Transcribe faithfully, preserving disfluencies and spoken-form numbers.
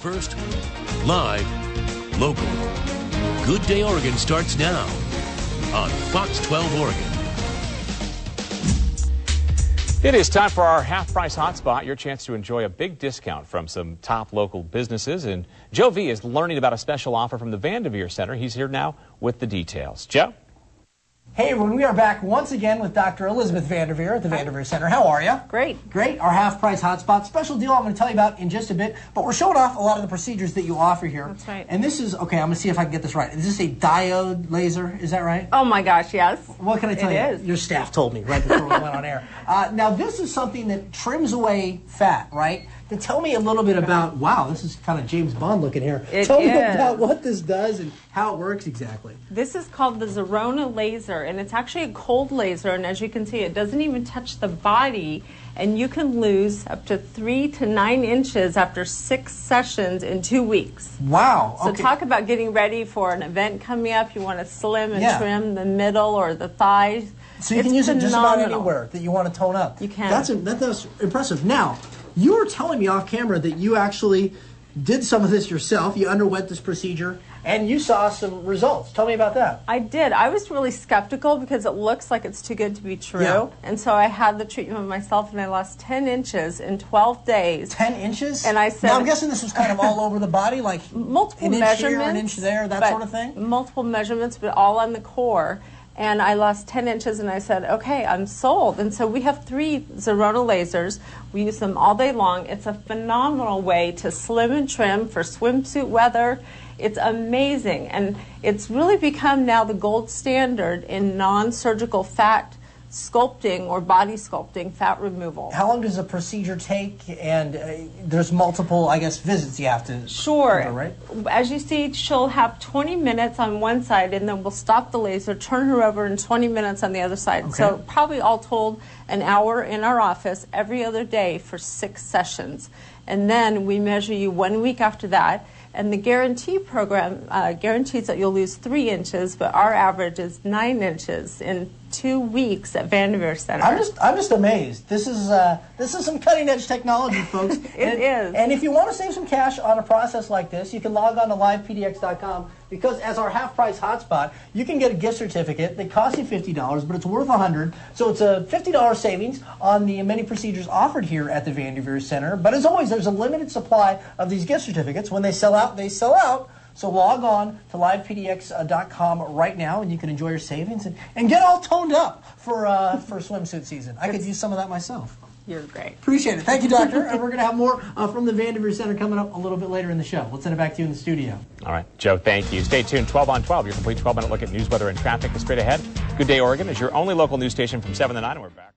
first, live, local. Good Day Oregon starts now on Fox twelve Oregon. It is time for our Half Price Hotspot, your chance to enjoy a big discount from some top local businesses. And Joe V is learning about a special offer from the Vanderveer Center. He's here now with the details. Joe? Hey everyone, we are back once again with Doctor Elizabeth Vanderveer at the Vanderveer Center. How are you? Great. Great. Our half-price hotspot special deal I'm going to tell you about in just a bit, but we're showing off a lot of the procedures that you offer here. That's right. And this is, okay, I'm going to see if I can get this right. Is this a diode laser? Is that right? Oh my gosh, yes. What can I tell you? It is. Your staff told me right before we went on air. Uh, now this is something that trims away fat, right? Now tell me a little bit about, wow, this is kind of James Bond looking here. It tell is. me about what this does and how it works exactly. This is called the Zerona Laser. And it's actually a cold laser, and as you can see, it doesn't even touch the body, and you can lose up to three to nine inches after six sessions in two weeks. Wow. So okay. Talk about getting ready for an event coming up. You want to slim and yeah. trim the middle or the thighs. So you it's can use phenomenal. it just about anywhere that you want to tone up. You can. That's, a, that, that's impressive. Now, you were telling me off camera that you actually did some of this yourself. You underwent this procedure and you saw some results. Tell me about that. I did. I was really skeptical because it looks like it's too good to be true. Yeah. And so I had the treatment myself and I lost ten inches in twelve days. ten inches? And I said... Now I'm guessing this was kind of all over the body, like multiple an inch measurements, here, an inch there, that sort of thing? Multiple measurements, but all on the core. And I lost ten inches, and I said, okay, I'm sold. And so we have three Zerona lasers. We use them all day long. It's a phenomenal way to slim and trim for swimsuit weather. It's amazing. And it's really become now the gold standard in non-surgical fat sculpting or body sculpting, fat removal. How long does a procedure take? And uh, there's multiple, I guess, visits you have to. Sure. Go, right? As you see, she'll have twenty minutes on one side, and then we'll stop the laser, turn her over, and twenty minutes on the other side. Okay. So probably all told, an hour in our office every other day for six sessions. And then we measure you one week after that. And the guarantee program uh, guarantees that you'll lose three inches, but our average is nine inches in two weeks at Vanderveer Center. I'm just, I'm just amazed. This is, uh, this is some cutting-edge technology, folks. it and, is. And if you want to save some cash on a process like this, you can log on to live P D X dot com because as our half-price hotspot, you can get a gift certificate that costs you fifty dollars, but it's worth one hundred dollars. So it's a fifty dollar savings on the many procedures offered here at the Vanderveer Center. But as always, there's a limited supply of these gift certificates. When they sell out, they sell out, so log on to live P D X dot com right now and you can enjoy your savings and, and get all toned up for uh, for swimsuit season. I could use some of that myself. You're great. Appreciate it. Thank you, Doctor. And we're going to have more uh, from the Vanderveer Center coming up a little bit later in the show. We'll send it back to you in the studio. All right, Joe, thank you. Stay tuned. twelve on twelve, your complete twelve minute look at news, weather, and traffic is straight ahead. Good Day Oregon is your only local news station from seven to nine, and we're back.